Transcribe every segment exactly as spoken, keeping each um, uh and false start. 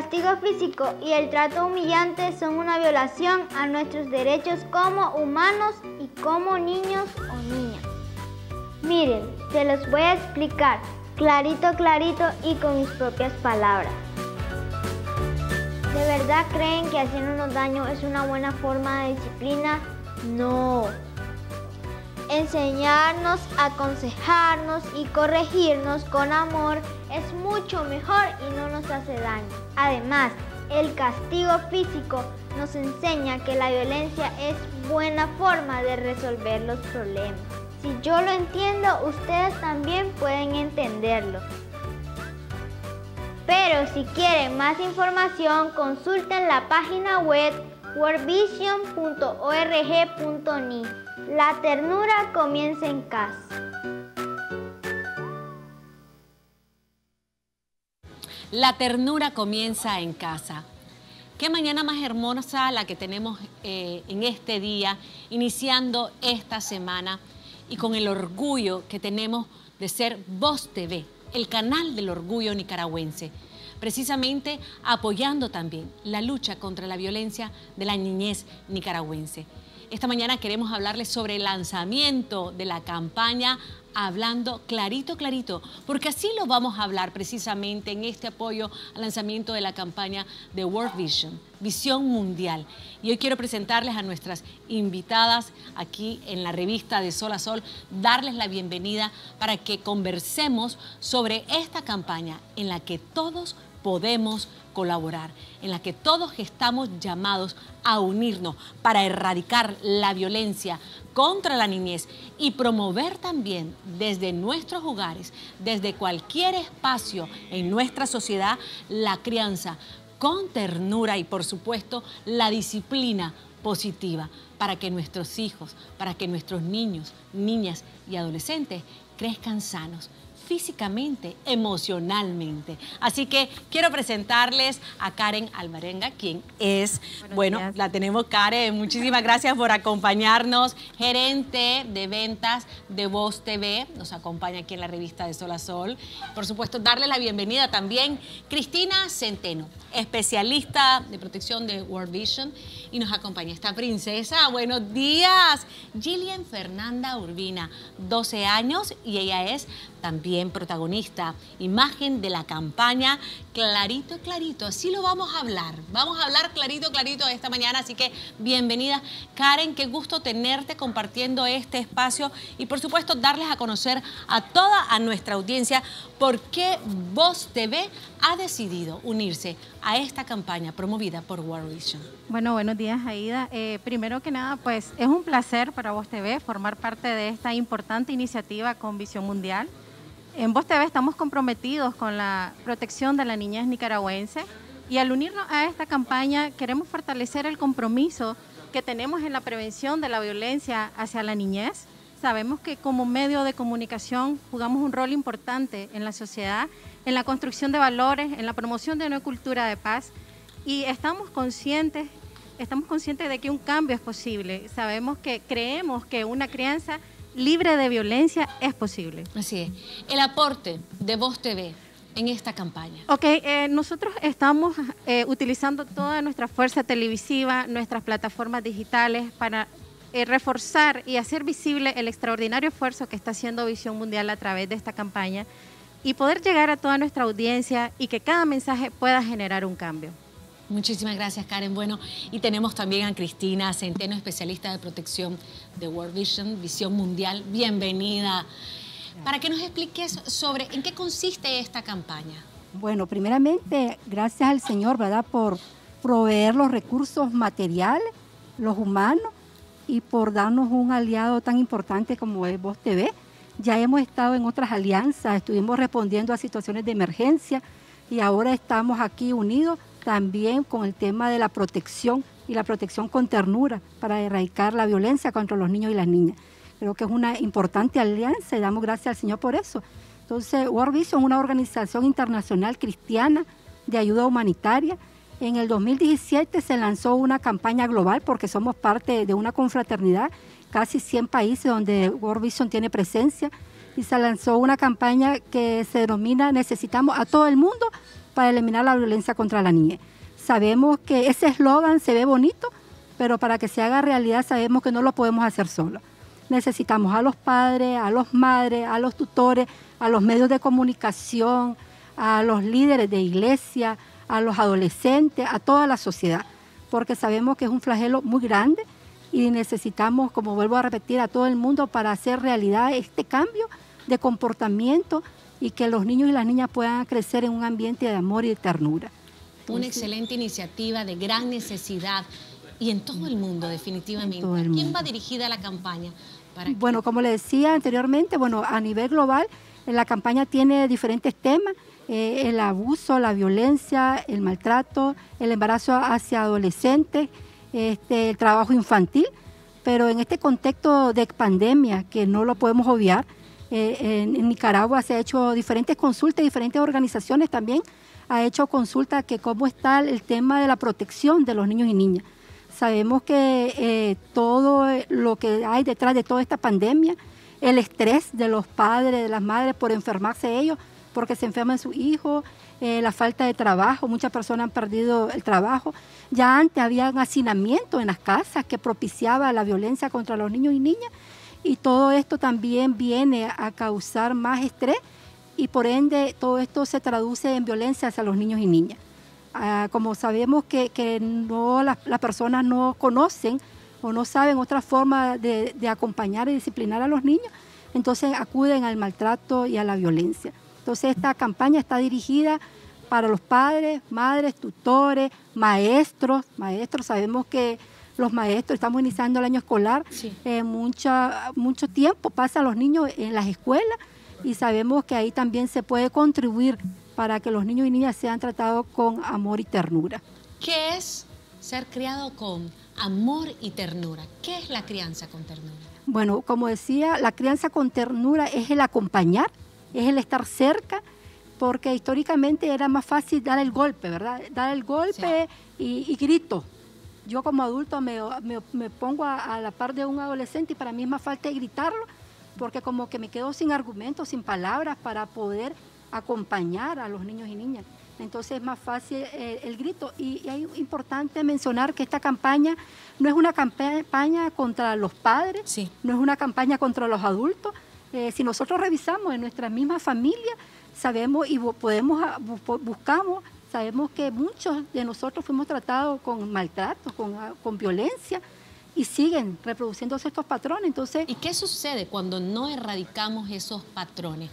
castigo físico y el trato humillante son una violación a nuestros derechos como humanos y como niños o niñas. Miren, se los voy a explicar clarito, clarito y con mis propias palabras. ¿De verdad creen que haciéndonos daño es una buena forma de disciplina? No. Enseñarnos, aconsejarnos y corregirnos con amor es mucho mejor y no nos hace daño. Además, el castigo físico nos enseña que la violencia es buena forma de resolver los problemas. Si yo lo entiendo, ustedes también pueden entenderlo. Pero si quieren más información, consulten la página web world vision punto org punto ni. La ternura comienza en casa. La ternura comienza en casa. Qué mañana más hermosa la que tenemos eh, en este día, iniciando esta semana y con el orgullo que tenemos de ser Vos T V, el canal del orgullo nicaragüense, precisamente apoyando también la lucha contra la violencia de la niñez nicaragüense. Esta mañana queremos hablarles sobre el lanzamiento de la campaña Hablando Clarito, Clarito, porque así lo vamos a hablar precisamente en este apoyo al lanzamiento de la campaña de World Vision, Visión Mundial. Y hoy quiero presentarles a nuestras invitadas aquí en la revista de Sol a Sol, darles la bienvenida para que conversemos sobre esta campaña en la que todos podemos colaborar, en la que todos estamos llamados a unirnos para erradicar la violencia contra la niñez y promover también desde nuestros hogares, desde cualquier espacio en nuestra sociedad, la crianza con ternura y, por supuesto, la disciplina positiva para que nuestros hijos, para que nuestros niños, niñas y adolescentes crezcan sanos, físicamente, emocionalmente. Así que quiero presentarles a Karen Albarenga, quien es, Buenos bueno, días. la tenemos Karen, muchísimas gracias por acompañarnos, gerente de ventas de Vos T V, nos acompaña aquí en la revista de Sol a Sol. Por supuesto, darle la bienvenida también Cristina Centeno, especialista de protección de World Vision, y nos acompaña esta princesa. Buenos días, Jillian Fernanda Urbina, doce años, y ella es también protagonista, imagen de la campaña Clarito, Clarito. Así lo vamos a hablar. Vamos a hablar clarito, clarito esta mañana. Así que bienvenida, Karen. Qué gusto tenerte compartiendo este espacio y, por supuesto, darles a conocer a toda a nuestra audiencia por qué Vos T V ha decidido unirse a esta campaña promovida por World Vision. Bueno, buenos días, Aida. Eh, primero que nada, pues es un placer para Vos T V formar parte de esta importante iniciativa con Visión Mundial. En Vos T V estamos comprometidos con la protección de la niñez nicaragüense y al unirnos a esta campaña queremos fortalecer el compromiso que tenemos en la prevención de la violencia hacia la niñez. Sabemos que como medio de comunicación jugamos un rol importante en la sociedad, en la construcción de valores, en la promoción de una cultura de paz y estamos conscientes, estamos conscientes de que un cambio es posible. Sabemos que creemos que una crianza libre de violencia es posible. Así es. El aporte de Vos T V en esta campaña. Ok, eh, nosotros estamos eh, utilizando toda nuestra fuerza televisiva, nuestras plataformas digitales para eh, reforzar y hacer visible el extraordinario esfuerzo que está haciendo Visión Mundial a través de esta campaña y poder llegar a toda nuestra audiencia y que cada mensaje pueda generar un cambio. Muchísimas gracias, Karen. Bueno, y tenemos también a Cristina Centeno, especialista de protección de World Vision, Visión Mundial. Bienvenida. Para que nos expliques sobre en qué consiste esta campaña. Bueno, primeramente, gracias al Señor, ¿verdad?, por proveer los recursos materiales, los humanos, y por darnos un aliado tan importante como es Vos T V. Ya hemos estado en otras alianzas, estuvimos respondiendo a situaciones de emergencia, y ahora estamos aquí unidos también con el tema de la protección y la protección con ternura para erradicar la violencia contra los niños y las niñas. Creo que es una importante alianza y damos gracias al Señor por eso. Entonces, World Vision es una organización internacional cristiana de ayuda humanitaria. En el dos mil diecisiete se lanzó una campaña global porque somos parte de una confraternidad, casi cien países donde World Vision tiene presencia, y se lanzó una campaña que se denomina Necesitamos a todo el mundo para eliminar la violencia contra la niñez. Sabemos que ese eslogan se ve bonito, pero para que se haga realidad sabemos que no lo podemos hacer solos. Necesitamos a los padres, a los madres, a los tutores, a los medios de comunicación, a los líderes de iglesia, a los adolescentes, a toda la sociedad, porque sabemos que es un flagelo muy grande y necesitamos, como vuelvo a repetir, a todo el mundo para hacer realidad este cambio de comportamiento y que los niños y las niñas puedan crecer en un ambiente de amor y de ternura. Una excelente iniciativa de gran necesidad y en todo el mundo, definitivamente. Todo el mundo. ¿Quién va dirigida la campaña? ¿Para bueno, como le decía anteriormente, bueno, a nivel global, la campaña tiene diferentes temas, eh, el abuso, la violencia, el maltrato, el embarazo hacia adolescentes, este, el trabajo infantil, pero en este contexto de pandemia, que no lo podemos obviar, eh, en, en Nicaragua se han hecho diferentes consultas, diferentes organizaciones también ha hecho consultas que cómo está el tema de la protección de los niños y niñas. Sabemos que eh, todo lo que hay detrás de toda esta pandemia, el estrés de los padres, de las madres por enfermarse ellos, porque se enferman sus hijos, eh, la falta de trabajo, muchas personas han perdido el trabajo. Ya antes había un hacinamiento en las casas que propiciaba la violencia contra los niños y niñas, y todo esto también viene a causar más estrés y por ende todo esto se traduce en violencia hacia los niños y niñas. Ah, como sabemos que, que no, las, las personas no conocen o no saben otra forma de, de acompañar y disciplinar a los niños, entonces acuden al maltrato y a la violencia. Entonces esta campaña está dirigida para los padres, madres, tutores, maestros. Maestros, sabemos que los maestros, estamos iniciando el año escolar, sí. eh, mucha, mucho tiempo pasan los niños en las escuelas y sabemos que ahí también se puede contribuir para que los niños y niñas sean tratados con amor y ternura. ¿Qué es ser criado con amor y ternura? ¿Qué es la crianza con ternura? Bueno, como decía, la crianza con ternura es el acompañar, es el estar cerca, porque históricamente era más fácil dar el golpe, ¿verdad? Dar el golpe sí. y, y grito. Yo como adulto me, me, me pongo a, a la par de un adolescente y para mí es más fácil gritarlo, porque como que me quedo sin argumentos, sin palabras para poder acompañar a los niños y niñas. Entonces es más fácil eh, el grito y, y es importante mencionar que esta campaña no es una campaña contra los padres, sí. no es una campaña contra los adultos. Eh, si nosotros revisamos en nuestra misma familia, sabemos y podemos buscamos, sabemos que muchos de nosotros fuimos tratados con maltrato, con, con violencia y siguen reproduciéndose estos patrones. Entonces, ¿y qué sucede cuando no erradicamos esos patrones?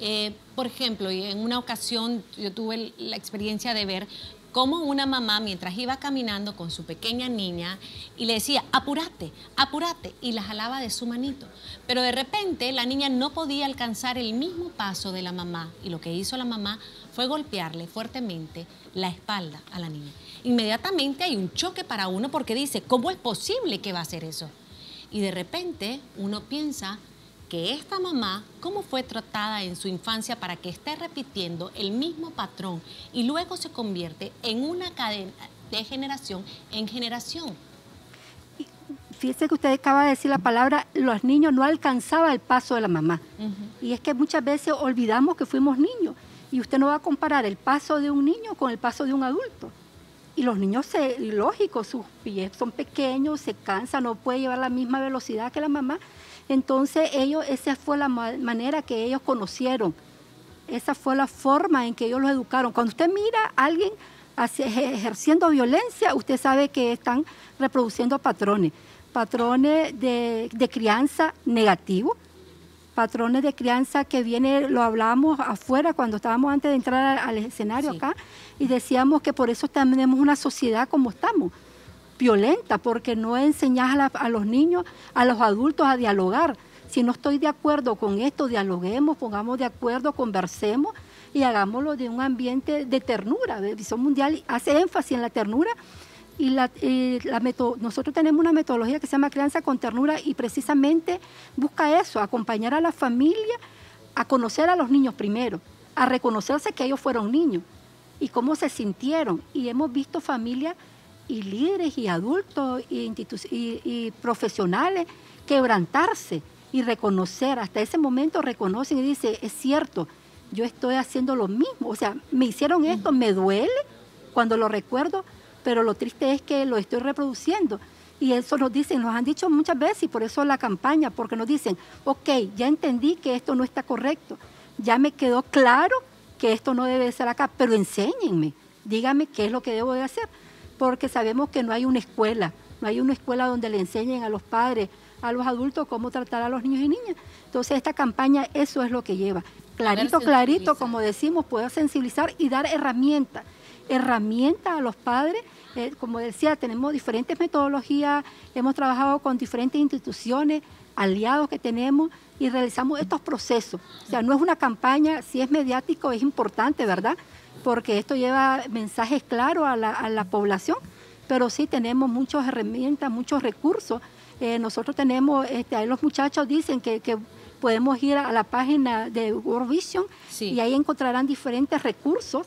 Eh, por ejemplo, en una ocasión yo tuve la experiencia de ver cómo una mamá mientras iba caminando con su pequeña niña y le decía, apúrate, apúrate, y la jalaba de su manito. Pero de repente la niña no podía alcanzar el mismo paso de la mamá y lo que hizo la mamá fue golpearle fuertemente la espalda a la niña. Inmediatamente hay un choque para uno porque dice, ¿cómo es posible que va a hacer eso? Y de repente uno piensa que esta mamá, cómo fue tratada en su infancia para que esté repitiendo el mismo patrón y luego se convierte en una cadena de generación en generación. Fíjense que usted acaba de decir la palabra, los niños no alcanzaban el paso de la mamá. Uh-huh. Y es que muchas veces olvidamos que fuimos niños y usted no va a comparar el paso de un niño con el paso de un adulto. Y los niños, se, lógico, sus pies son pequeños, se cansan, no puede llevar la misma velocidad que la mamá. Entonces ellos, esa fue la manera que ellos conocieron, esa fue la forma en que ellos los educaron. Cuando usted mira a alguien ejerciendo violencia, usted sabe que están reproduciendo patrones, patrones de, de crianza negativo, patrones de crianza que viene, lo hablábamos afuera cuando estábamos antes de entrar al escenario sí. acá, y decíamos que por eso tenemos una sociedad como estamos. Violenta, porque no enseñas a, la, a los niños, a los adultos a dialogar. Si no estoy de acuerdo con esto, dialoguemos, pongamos de acuerdo, conversemos y hagámoslo de un ambiente de ternura. Visión Mundial hace énfasis en la ternura y, la, y la meto, nosotros tenemos una metodología que se llama Crianza con Ternura y precisamente busca eso, acompañar a la familia a conocer a los niños primero, a reconocerse que ellos fueron niños y cómo se sintieron. Y hemos visto familias y líderes y adultos y, y, y profesionales quebrantarse y reconocer, hasta ese momento reconocen y dicen, es cierto, yo estoy haciendo lo mismo. O sea, me hicieron esto, me duele cuando lo recuerdo, pero lo triste es que lo estoy reproduciendo. Y eso nos dicen, nos han dicho muchas veces, y por eso la campaña, porque nos dicen, ok, ya entendí que esto no está correcto, ya me quedó claro que esto no debe ser acá, pero enséñenme, díganme qué es lo que debo de hacer, porque sabemos que no hay una escuela, no hay una escuela donde le enseñen a los padres, a los adultos, cómo tratar a los niños y niñas. Entonces esta campaña, eso es lo que lleva. Clarito, clarito, como decimos, poder sensibilizar y dar herramientas, herramientas a los padres. Eh, como decía, tenemos diferentes metodologías, hemos trabajado con diferentes instituciones, aliados que tenemos, y realizamos estos procesos. O sea, no es una campaña, si es mediático es importante, ¿verdad? Porque esto lleva mensajes claros a la, a la población, pero sí tenemos muchas herramientas, muchos recursos. Eh, nosotros tenemos, este, ahí los muchachos dicen que, que podemos ir a la página de World Vision, sí, y ahí encontrarán diferentes recursos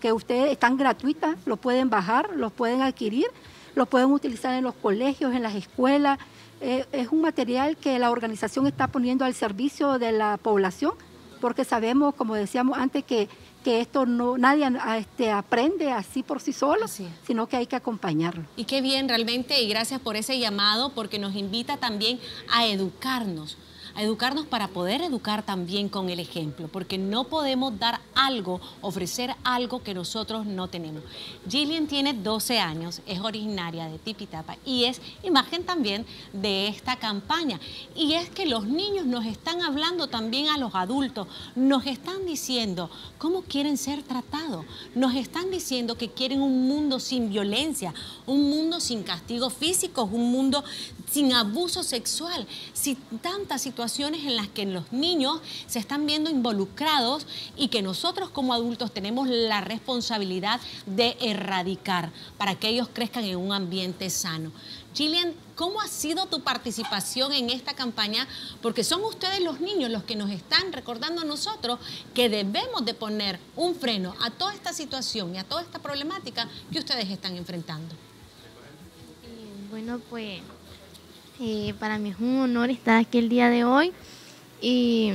que ustedes están gratuitas, los pueden bajar, los pueden adquirir, los pueden utilizar en los colegios, en las escuelas. Eh, es un material que la organización está poniendo al servicio de la población, porque sabemos, como decíamos antes, que, que esto no nadie este, aprende así por sí solo, sí, sino que hay que acompañarlo. Y qué bien realmente, y gracias por ese llamado, porque nos invita también a educarnos, a educarnos para poder educar también con el ejemplo, porque no podemos dar algo, ofrecer algo que nosotros no tenemos. Jillian tiene doce años, es originaria de Tipitapa y es imagen también de esta campaña. Y es que los niños nos están hablando también a los adultos, nos están diciendo cómo quieren ser tratados, nos están diciendo que quieren un mundo sin violencia, un mundo sin castigos físicos, un mundo sin abuso sexual, sin tantas situaciones en las que los niños se están viendo involucrados y que nosotros como adultos tenemos la responsabilidad de erradicar para que ellos crezcan en un ambiente sano. Jillian, ¿cómo ha sido tu participación en esta campaña? Porque son ustedes los niños los que nos están recordando a nosotros que debemos de poner un freno a toda esta situación y a toda esta problemática que ustedes están enfrentando. Eh, bueno, pues... Eh, para mí es un honor estar aquí el día de hoy y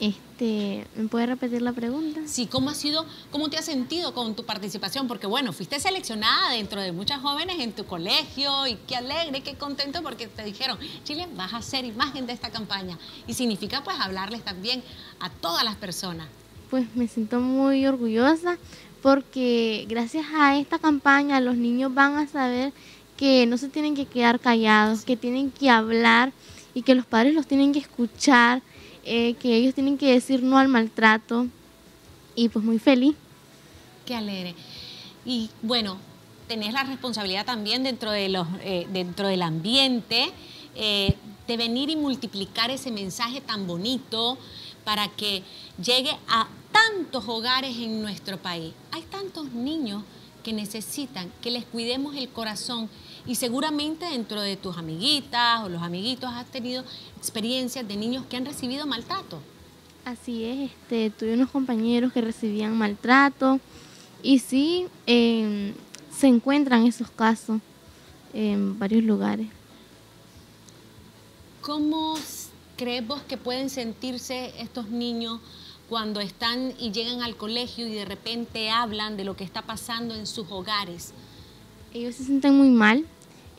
este, ¿me puedes repetir la pregunta? Sí, ¿cómo ha sido, cómo te has sentido con tu participación? Porque bueno, fuiste seleccionada dentro de muchas jóvenes en tu colegio y qué alegre, qué contento porque te dijeron, Jillian, vas a ser imagen de esta campaña y significa pues hablarles también a todas las personas. Pues me siento muy orgullosa porque gracias a esta campaña los niños van a saber que no se tienen que quedar callados, que tienen que hablar y que los padres los tienen que escuchar, eh, que ellos tienen que decir no al maltrato y pues muy feliz. Qué alegre. Y bueno, tenés la responsabilidad también dentro de los, eh, dentro del ambiente eh, de venir y multiplicar ese mensaje tan bonito para que llegue a tantos hogares en nuestro país. Hay tantos niños que necesitan que les cuidemos el corazón y seguramente dentro de tus amiguitas o los amiguitos has tenido experiencias de niños que han recibido maltrato. Así es, este, tuve unos compañeros que recibían maltrato y sí eh, se encuentran esos casos en varios lugares. ¿Cómo crees vos que pueden sentirse estos niños cuando están y llegan al colegio y de repente hablan de lo que está pasando en sus hogares? Ellos se sienten muy mal.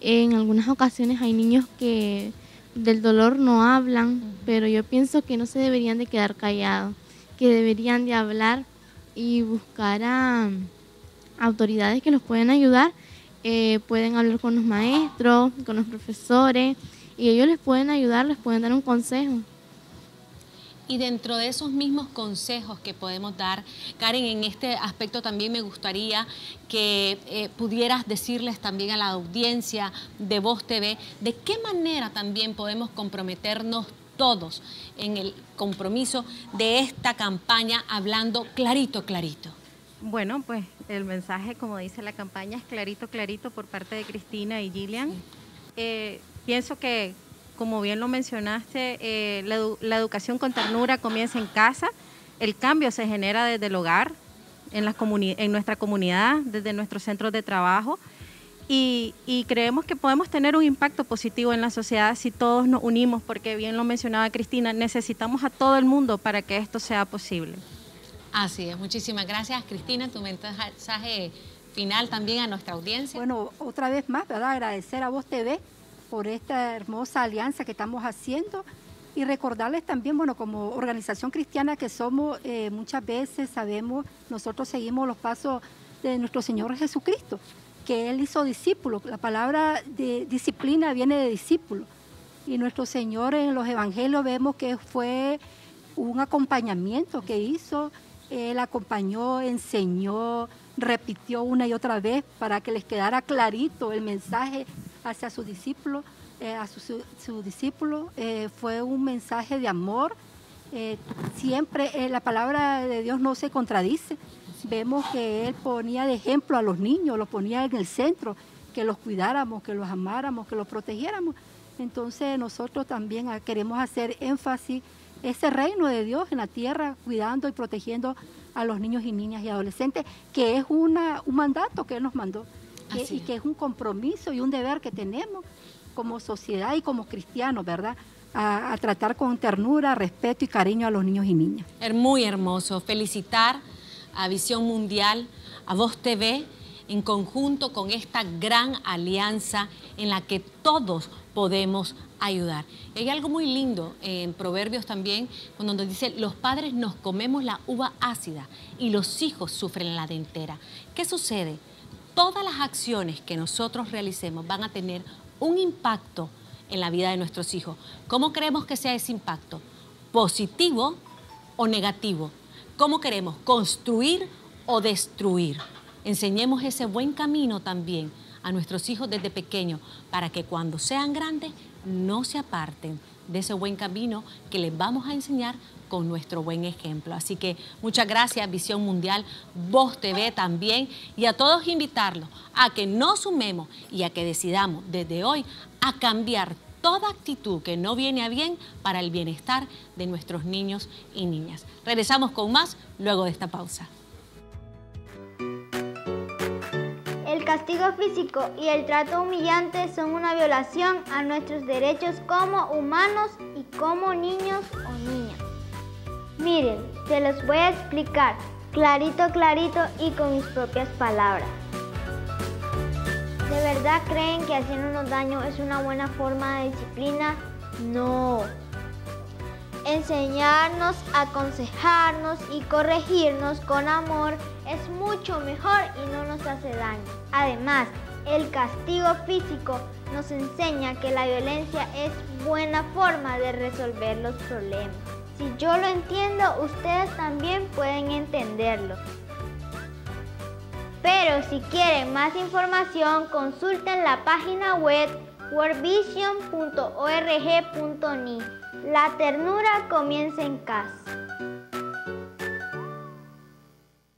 En algunas ocasiones hay niños que del dolor no hablan, uh-huh, pero yo pienso que no se deberían de quedar callados, que deberían de hablar y buscar a autoridades que los pueden ayudar. Eh, pueden hablar con los maestros, con los profesores, y ellos les pueden ayudar, les pueden dar un consejo. Y dentro de esos mismos consejos que podemos dar, Karen, en este aspecto también me gustaría que eh, pudieras decirles también a la audiencia de Vos T V de qué manera también podemos comprometernos todos en el compromiso de esta campaña hablando clarito, clarito. Bueno, pues el mensaje, como dice la campaña, es clarito, clarito por parte de Cristina y Jillian. Eh, pienso que... Como bien lo mencionaste, eh, la, edu la educación con ternura comienza en casa, el cambio se genera desde el hogar, en, las en nuestra comunidad, desde nuestros centros de trabajo y, y creemos que podemos tener un impacto positivo en la sociedad si todos nos unimos, porque bien lo mencionaba Cristina, necesitamos a todo el mundo para que esto sea posible. Así es, muchísimas gracias. Cristina, tu mensaje final también a nuestra audiencia. Bueno, otra vez más, ¿verdad? Agradecer a Vos T V por esta hermosa alianza que estamos haciendo y recordarles también, bueno, como organización cristiana que somos, eh, muchas veces sabemos, nosotros seguimos los pasos de nuestro Señor Jesucristo, que Él hizo discípulos. La palabra de disciplina viene de discípulo. Y nuestro Señor en los evangelios vemos que fue un acompañamiento que hizo. Él acompañó, enseñó, repitió una y otra vez para que les quedara clarito el mensaje hacia sus discípulos. Eh, a sus su, su discípulos eh, fue un mensaje de amor. Eh, siempre eh, la palabra de Dios no se contradice. Vemos que Él ponía de ejemplo a los niños, los ponía en el centro, que los cuidáramos, que los amáramos, que los protegiéramos. Entonces nosotros también queremos hacer énfasis ese reino de Dios en la tierra, cuidando y protegiendo a los niños y niñas y adolescentes, que es una, un mandato que Él nos mandó, que, y que es un compromiso y un deber que tenemos como sociedad y como cristianos, ¿verdad? A, a tratar con ternura, respeto y cariño a los niños y niñas. Muy hermoso. Felicitar a Visión Mundial, a Vos T V, en conjunto con esta gran alianza en la que todos podemos ayudar. Y hay algo muy lindo en Proverbios también, cuando nos dice, los padres nos comemos la uva ácida y los hijos sufren la de entera. ¿Qué sucede? Todas las acciones que nosotros realicemos van a tener un impacto en la vida de nuestros hijos. ¿Cómo creemos que sea ese impacto? ¿Positivo o negativo? ¿Cómo queremos? ¿Construir o destruir? Enseñemos ese buen camino también a nuestros hijos desde pequeños para que cuando sean grandes no se aparten de ese buen camino que les vamos a enseñar con nuestro buen ejemplo. Así que muchas gracias, Visión Mundial, Vos T V también, y a todos invitarlos a que nos sumemos y a que decidamos desde hoy a cambiar toda actitud que no viene a bien para el bienestar de nuestros niños y niñas. Regresamos con más luego de esta pausa. El castigo físico y el trato humillante son una violación a nuestros derechos como humanos y como niños o niñas. Miren, se los voy a explicar clarito, clarito y con mis propias palabras. ¿De verdad creen que haciéndonos daño es una buena forma de disciplina? No. Enseñarnos, aconsejarnos y corregirnos con amor es mucho mejor y no nos hace daño. Además, el castigo físico nos enseña que la violencia es buena forma de resolver los problemas. Si yo lo entiendo, ustedes también pueden entenderlo. Pero si quieren más información, consulten la página web world vision punto org punto ni. La ternura comienza en casa.